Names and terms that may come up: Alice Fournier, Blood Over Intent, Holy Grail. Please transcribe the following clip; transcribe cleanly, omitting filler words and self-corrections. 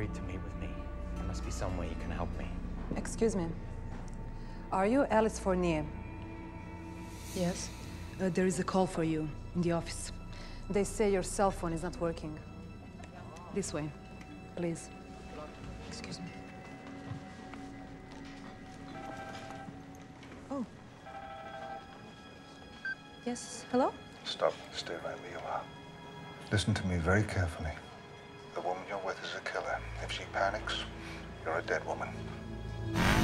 agreed to meet with me. There must be some way you can help me. Excuse me. Are you Alice Fournier? Yes. There is a call for you in the office. They say your cell phone is not working. This way, please. Excuse me. Oh. Yes, hello? Stop staring at me, you are. Listen to me very carefully. The woman you're with is a killer. If she panics, you're a dead woman.